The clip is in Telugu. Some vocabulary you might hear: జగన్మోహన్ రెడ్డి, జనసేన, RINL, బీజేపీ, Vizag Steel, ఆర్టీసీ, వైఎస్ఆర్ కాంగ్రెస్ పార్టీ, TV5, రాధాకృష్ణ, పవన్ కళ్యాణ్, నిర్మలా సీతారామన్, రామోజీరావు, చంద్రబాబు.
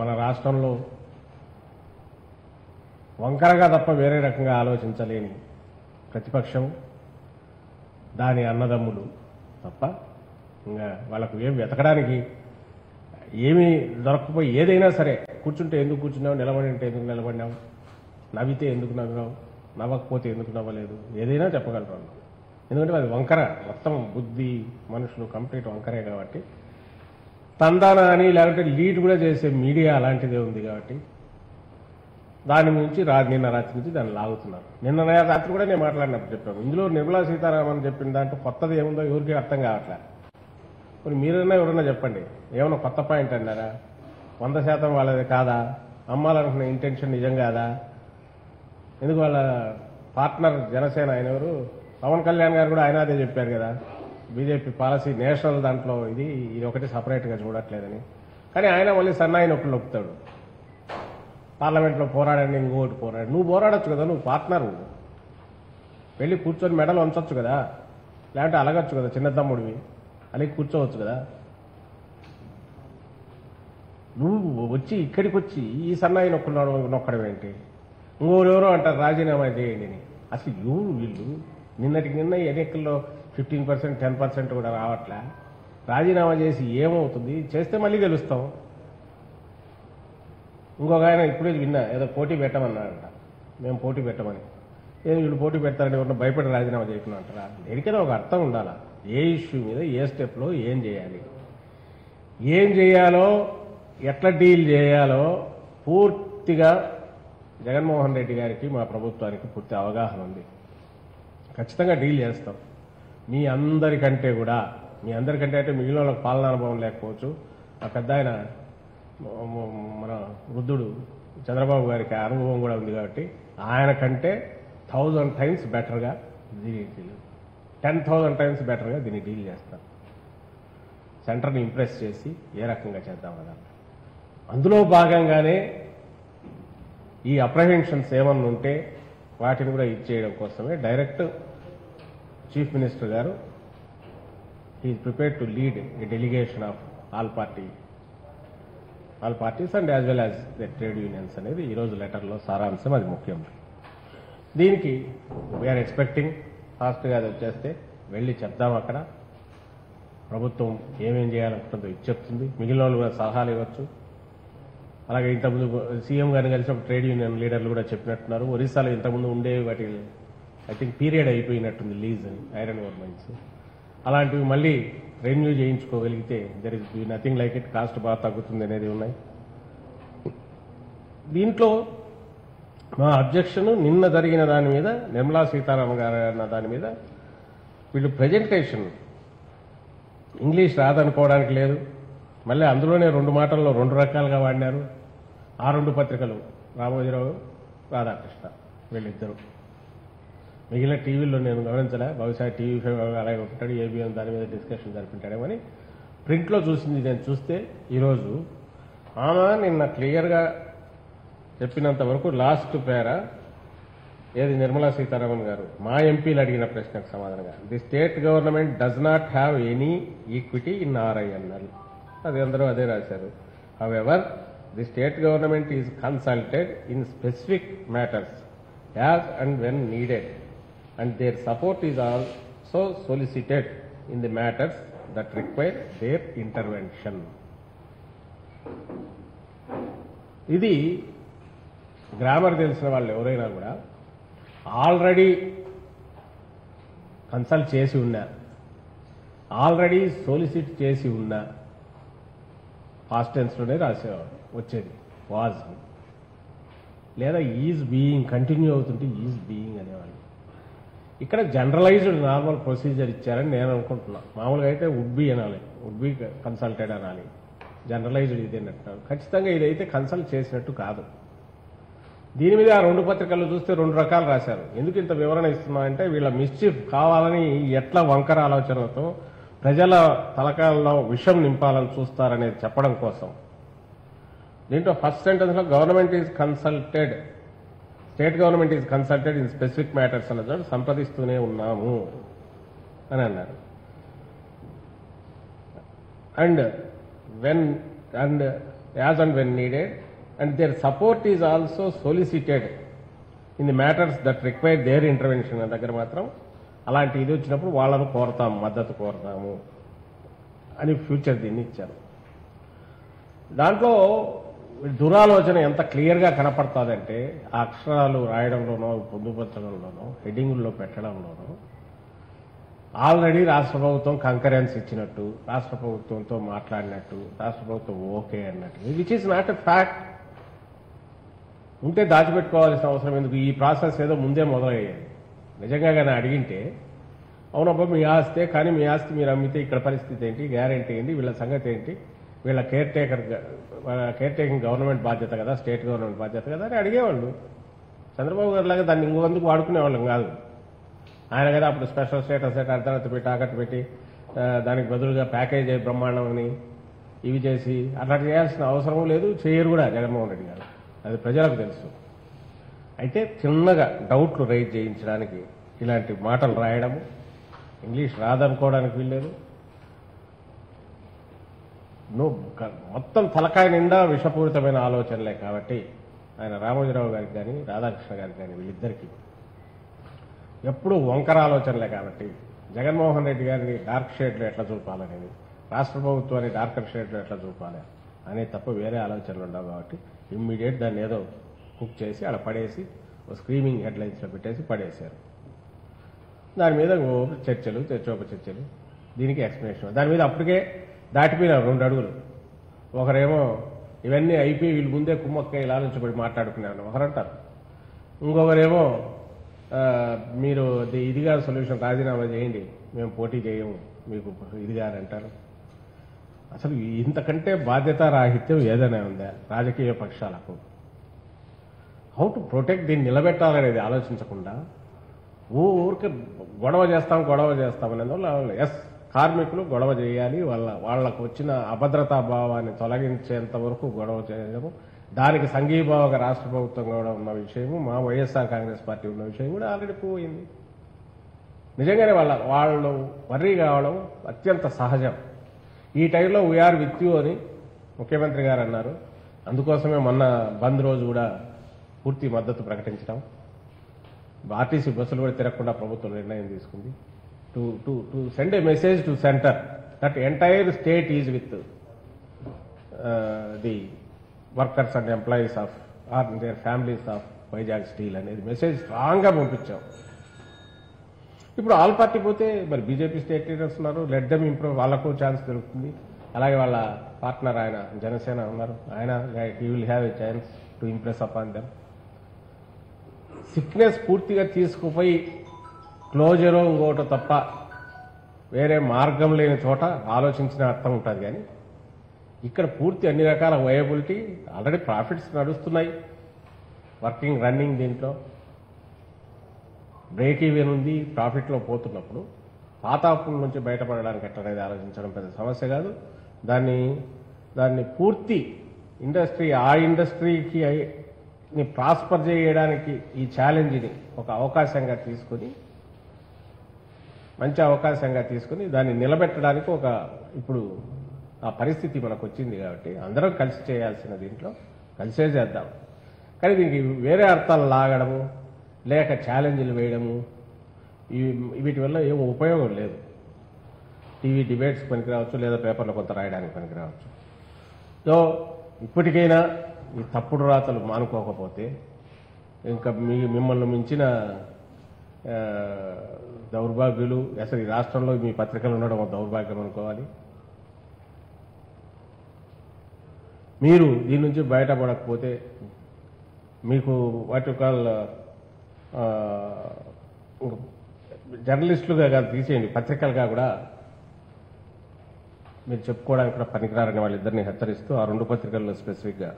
మన రాష్ట్రంలో వంకరగా తప్ప వేరే రకంగా ఆలోచించలేని ప్రతిపక్షం దాని అన్నదమ్ములు తప్ప ఇంకా వాళ్ళకు ఏం వెతకడానికి ఏమీ దొరకకపోయి ఏదైనా సరే కూర్చుంటే ఎందుకు కూర్చున్నావు, నిలబడి అంటే ఎందుకు నిలబడినావు, నవ్వితే ఎందుకు నవ్వావు, నవ్వకపోతే ఎందుకు నవ్వలేదు, ఏదైనా చెప్పగలరు. ఎందుకంటే అది వంకర, మొత్తం బుద్ధి మనుషులు కంప్లీట్ వంకరే కాబట్టి తందాన అని లేకపోతే లీడ్ కూడా చేసే మీడియా అలాంటిదే ఉంది కాబట్టి దాని నుంచి నిన్న రాత్రి నుంచి దాన్ని లాగుతున్నారు. నిన్న రాత్రి కూడా నేను మాట్లాడినప్పుడు చెప్పాను, ఇందులో నిర్మలా సీతారామన్ చెప్పిన దాంట్లో కొత్తది ఏముందో ఎవరికి అర్థం కావట్లేదు. మరి మీరైనా ఎవరన్నా చెప్పండి, ఏమన్నా కొత్త పాయింట్ అన్నారా? 100% వాళ్ళది కాదా? అమ్మాలనుకున్న ఇంటెన్షన్ నిజం కాదా? ఎందుకు వాళ్ళ పార్ట్నర్ జనసేన, ఆయన ఎవరు, పవన్ కళ్యాణ్ గారు కూడా ఆయన అదే చెప్పారు కదా, బీజేపీ పాలసీ నేషనల్ దాంట్లో ఇది ఒకటి సపరేట్గా చూడట్లేదని. కానీ ఆయన మళ్ళీ సన్నాయి నొప్పులు నొప్పుతాడు, పార్లమెంట్లో పోరాడండి ఇంకోటి పోరాడు. నువ్వు పోరాడొచ్చు కదా, నువ్వు పార్ట్నర్, వెళ్ళి కూర్చొని మెడలు వంచొచ్చు కదా, లేదంటే అలగచ్చు కదా, చిన్న తమ్ముడివి అలాగే కూర్చోవచ్చు కదా. నువ్వు వచ్చి ఇక్కడికి వచ్చి ఈ సన్నాయి నొక్కడం ఏంటి? ఇంకోరెవరో అంటారు రాజీనామా చేయండి అని. అసలు ఎవరు వీళ్ళు? నిన్నటికి నిన్న ఎన్నికల్లో 15%, 10% కూడా రావట్లే. రాజీనామా చేసి ఏమవుతుంది? చేస్తే మళ్ళీ గెలుస్తాం. ఇంకొక ఆయన ఇప్పుడే విన్నా, ఏదో పోటీ పెట్టమన్నాడంట, మేము పోటీ పెట్టమని. ఏదో వీళ్ళు పోటీ పెడతారని ఎవరిని భయపడి రాజీనామా చేయకుండా అంటారా? దేనికైనా ఒక అర్థం ఉండాలా, ఏ ఇష్యూ మీద ఏ స్టెప్లో ఏం చేయాలి, ఏం చేయాలో, ఎట్లా డీల్ చేయాలో పూర్తిగా జగన్మోహన్ రెడ్డి గారికి మా ప్రభుత్వానికి పూర్తి అవగాహన ఉంది. ఖచ్చితంగా డీల్ చేస్తాం. మీ అందరికంటే అంటే మిగిలిన వాళ్ళకి పాలనానుభవం లేకపోవచ్చు. ఆ పెద్ద ఆయన మన వృద్ధుడు చంద్రబాబు గారికి అనుభవం కూడా ఉంది కాబట్టి ఆయన కంటే 1000 times బెటర్గా దీని డీల్, 10,000 times బెటర్గా దీన్ని డీల్ చేస్తాం. సెంటర్ని ఇంప్రెస్ చేసి ఏ రకంగా చేద్దాం కదా. అందులో భాగంగానే ఈ అప్రహెన్షన్స్ ఏమన్నా ఉంటే వాటిని కూడా ఇచ్చేయడం కోసమే డైరెక్ట్ చీఫ్ మినిస్టర్ గారు he's prepared to lead a delegation of all parties and as well as the trade unions అనేది ఈరోజు లెటర్లో సారాంశం, అది ముఖ్యం. దీనికి వీఆర్ ఎక్స్పెక్టింగ్ ఫాస్ట్గా అది వచ్చేస్తే వెళ్ళి చెప్దాం, అక్కడ ప్రభుత్వం ఏమేం చేయాలనుకుంటుందో ఇది చెప్తుంది, మిగిలిన వాళ్ళు కూడా సలహాలు ఇవ్వచ్చు. అలాగే ఇంతకుముందు సీఎం గారిని కలిసి ఒక ట్రేడ్ యూనియన్ లీడర్లు కూడా చెప్పినట్టున్నారు, ఒరిస్సాలో ఇంతకుముందు ఉండేవి వాటి ఐ థింక్ పీరియడ్ అయిపోయినట్టుంది లీజ్ అని, ఐరన్ ఓర్ మైన్స్, అలాంటివి మళ్ళీ రెన్యూ చేయించుకోగలిగితే there is nothing like it, cost బాగా తగ్గుతుంది అనేది ఉన్నాయి. దీంట్లో మా అబ్జెక్షన్ నిన్న జరిగిన దాని మీద, నిర్మలా సీతారామన్ గారు అన్న దాని మీద, వీళ్ళు ప్రజెంటేషన్ ఇంగ్లీష్ రాదనుకోవడానికి లేదు. మళ్ళీ అందులోనే 2 మాటల్లో 2 రకాలుగా వాడినారు. ఆ 2 పత్రికలు రామోజీరావు, రాధాకృష్ణ, వీళ్ళిద్దరు. మిగిలిన టీవీలో నేను గమనించలే, బహుశా TV5 అలాగే ఉంటాడు, ABM దాని మీద డిస్కషన్ జరిపించాడేమని ప్రింట్లో చూసింది. నేను చూస్తే ఈరోజు ఆమె నిన్న క్లియర్గా చెప్పినంత వరకు లాస్ట్ పేర ఏది, నిర్మలా సీతారామన్ గారు మా ఎంపీలు అడిగిన ప్రశ్నకు సమాధానంగా the state government does not have any equity in RINL, అది అందరూ అదే రాశారు. However the state government is consulted in specific matters as and when needed and their support is also solicited in the matters that require their intervention. ఇది గ్రామర్ తెలిసిన వాళ్ళు ఎవరైనా కూడా ఆల్రెడీ కన్సల్ట్ చేసి ఉన్నా, ఆల్రెడీ సోలిసిట్ చేసి ఉన్నా, పాస్ట్ టెన్స్లోనే రాసేవాడు వచ్చేది వాజ్, లేదా ఈజ్ బీయింగ్ కంటిన్యూ అవుతుంటే ఈజ్ బీయింగ్ అనేవాళ్ళు. ఇక్కడ జనరలైజ్డ్ నార్మల్ ప్రొసీజర్ ఇచ్చారని నేను అనుకుంటున్నాను. మామూలుగా అయితే వుడ్బీ అనాలి, వుడ్బీ కన్సల్టెడ్ అనాలి, జనరలైజ్డ్ ఇది అన్నట్టు. ఖచ్చితంగా ఇదైతే కన్సల్ట్ చేసినట్టు కాదు. దీని మీద 2 పత్రికలు చూస్తే 2 రకాలు రాశారు. ఎందుకు ఇంత వివరణ ఇస్తున్నా అంటే వీళ్ళ మిస్చీఫ్ కావాలని ఎట్లా వంకర ఆలోచనతో ప్రజల తలకాలలో విషం నింపాలని చూస్తారనేది చెప్పడం కోసం. దీంట్లో ఫస్ట్ సెంటెన్స్లో government is consulted, state government is consulted in specific matters అన్న చోట సంప్రదిస్తూనే ఉన్నాము అని అన్నారు. And when and as and when needed, and their support is also solicited in the matters that require their intervention. And agar matram alanti idu uchinappudu vallanu kortam maddatu kortamu ani future dinni ichcharu. దాంట్లో దురాలోచన ఎంత క్లియర్గా కనపడుతుందంటే ఆ అక్షరాలు రాయడంలోనో పొందుపరచడంలోనో హెడ్డింగుల్లో పెట్టడంలోనో ఆల్రెడీ రాష్ట్ర ప్రభుత్వం కంకరెన్స్ ఇచ్చినట్టు, రాష్ట్ర ప్రభుత్వంతో మాట్లాడినట్టు, రాష్ట్ర ప్రభుత్వం ఓకే అన్నట్టు, which is not a fact. ఉంటే దాచిపెట్టుకోవాల్సిన అవసరం ఎందుకు? ఈ ప్రాసెస్ ఏదో ముందే మొదలయ్యేది. నిజంగా కానీ అడిగింటే అవునబ్బా మీ ఆస్తే, కానీ మీ ఆస్తి మీరు అమ్మితే ఇక్కడ పరిస్థితి ఏంటి, గ్యారెంటీ ఏంటి, వీళ్ళ సంగతి ఏంటి, వీళ్ళ కేర్ టేకింగ్ గవర్నమెంట్ బాధ్యత కదా, స్టేట్ గవర్నమెంట్ బాధ్యత కదా అని అడిగేవాళ్ళు. చంద్రబాబు గారు లాగా దాన్ని ఇంకొందుకు వాడుకునేవాళ్ళం కాదు. ఆయన కదా అప్పుడు స్పెషల్ స్టేటస్ అయితే అర్థనత పెట్టి ఆకట్టు పెట్టి దానికి బదులుగా ప్యాకేజ్ బ్రహ్మాండం అని ఇవి చేసి అట్లా చేయాల్సిన అవసరం లేదు, చేయరు కూడా జగన్మోహన్ రెడ్డి గారు. అది ప్రజలకు తెలుసు. అయితే చిన్నగా డౌట్లు రైజ్ చేయించడానికి ఇలాంటి మాటలు రాయడము, ఇంగ్లీష్ రాదనుకోవడానికి వీల్లేదు. మొత్తం తలకాయ నిండా విషపూరితమైన ఆలోచనలే. కాబట్టి ఆయన రామోజీరావు గారికి కానీ రాధాకృష్ణ గారికి కానీ వీళ్ళిద్దరికీ ఎప్పుడూ వంకర ఆలోచనలే. కాబట్టి జగన్మోహన్ రెడ్డి గారిని డార్క్ షేడ్లో ఎట్లా చూపాలనేది, రాష్ట్ర ప్రభుత్వాన్ని డార్కర్ షేడ్లో ఎట్లా చూపాలి అనే తప్ప వేరే ఆలోచనలు ఉండవు. కాబట్టి ఇమ్మీడియట్ దాన్ని ఏదో కుక్ చేసి అలా పడేసి స్క్రీమింగ్ హెడ్లైన్స్లో పెట్టేసి పడేశారు. దాని మీద చర్చలు, చర్చోపచర్చలు, దీనికి ఎక్స్ప్లెనేషన్. దాని మీద అప్పటికే దాటిపోయినారు 2 అడుగులు. ఒకరేమో ఇవన్నీ అయిపోయి వీళ్ళు ముందే కుమ్మక్క ఇలా నుంచబడి మాట్లాడుకున్నారు ఒకరంటారు. ఇంకొకరేమో మీరు ఇదిగా సొల్యూషన్, రాజీనామా చేయండి, మేము పోటీ చేయము, మీకు ఇదిగా అని అంటారు. అసలు ఇంతకంటే బాధ్యతారాహిత్యం ఏదైనా ఉందా రాజకీయ పక్షాలకు? హౌ టు ప్రొటెక్ట్, దీన్ని నిలబెట్టాలనేది ఆలోచించకుండా ఊరికే గొడవ చేస్తాం అనేందువల్ల ఎస్ కార్మికులు గొడవ చేయాలి, వాళ్ళకు వచ్చిన అభద్రతా భావాన్ని తొలగించేంత వరకు గొడవ చేయడము, దానికి సంఘీభావంగా రాష్ట్ర ప్రభుత్వం కూడా ఉన్న విషయము, మా వైఎస్ఆర్ కాంగ్రెస్ పార్టీ ఉన్న విషయం కూడా ఆల్రెడీ పోయింది. నిజంగానే వాళ్ళు వర్రీ కావడం అత్యంత సహజం. ఈ టైంలో వీఆర్ విత్ యూ అని ముఖ్యమంత్రి గారు అన్నారు. అందుకోసమే మొన్న బంద్ రోజు కూడా పూర్తి మద్దతు ప్రకటించడం, ఆర్టీసీ బస్సులు కూడా తిరగకుండా ప్రభుత్వం నిర్ణయం తీసుకుంది. To send a message to center that entire state is with the workers and employees of or their families of Vizag Steel అనేది మెసేజ్ స్ట్రాంగ్గా పంపించాం. ఇప్పుడు ఆల్ పార్టీ పోతే మరి బీజేపీ స్టేట్ లీడర్స్ ఉన్నారు, లెట్ దెమ్ ఇంప్రూవ్, వాళ్ళకు ఛాన్స్ దొరుకుతుంది. అలాగే వాళ్ళ పార్ట్నర్ ఆయన జనసేన ఉన్నారు, ఆయన he will have a chance to impress upon them. Sickness పూర్తిగా తీసుకుపోయి క్లోజరో ఇంకోటో తప్ప వేరే మార్గం లేని చోట ఆలోచించిన అర్థం ఉంటుంది. కానీ ఇక్కడ పూర్తి అన్ని రకాల వయబిలిటీ, ఆల్రెడీ ప్రాఫిట్స్ నడుస్తున్నాయి, వర్కింగ్ రన్నింగ్, దీంట్లో బ్రేక్ ఈవెన్ ఉంది. ప్రాఫిట్లో పోతున్నప్పుడు పాతాపుల నుంచి బయటపడడానికి ఎట్లనేది ఆలోచించడం పెద్ద సమస్య కాదు. దాన్ని పూర్తి ఇండస్ట్రీ, ఆ ఇండస్ట్రీకి ప్రాస్పర్ చేయడానికి ఈ ఛాలెంజ్ని ఒక అవకాశంగా తీసుకుని, మంచి అవకాశంగా తీసుకుని దాన్ని నిలబెట్టడానికి ఇప్పుడు ఆ పరిస్థితి మనకు వచ్చింది. కాబట్టి అందరం కలిసి చేయాల్సిన దీంట్లో కలిసే చేద్దాం. కానీ దీనికి వేరే అర్థాలు లాగడము లేక ఛాలెంజ్లు వేయడము వీటి వల్ల ఏం ఉపయోగం లేదు. టీవీ డిబేట్స్ పనికి రావచ్చు, లేదా పేపర్లో కొంత రాయడానికి పనికి రావచ్చు. సో ఇప్పటికైనా ఈ తప్పుడు రాతలు మానుకోకపోతే ఇంకా మిమ్మల్ని మించిన దౌర్భాగ్యులు అసలు ఈ రాష్ట్రంలో మీ పత్రికలు ఉండడం దౌర్భాగ్యం అనుకోవాలి. మీరు దీని నుంచి బయటపడకపోతే మీకు వాట్ యు కాల్ జర్నలిస్టులుగా కాదు, తీసేయండి, పత్రికలుగా కూడా మీరు చెప్పుకోవడానికి కూడా పనికిరారని వాళ్ళిద్దరిని హెచ్చరిస్తూ ఆ 2 పత్రికల్లో స్పెసిఫిక్గా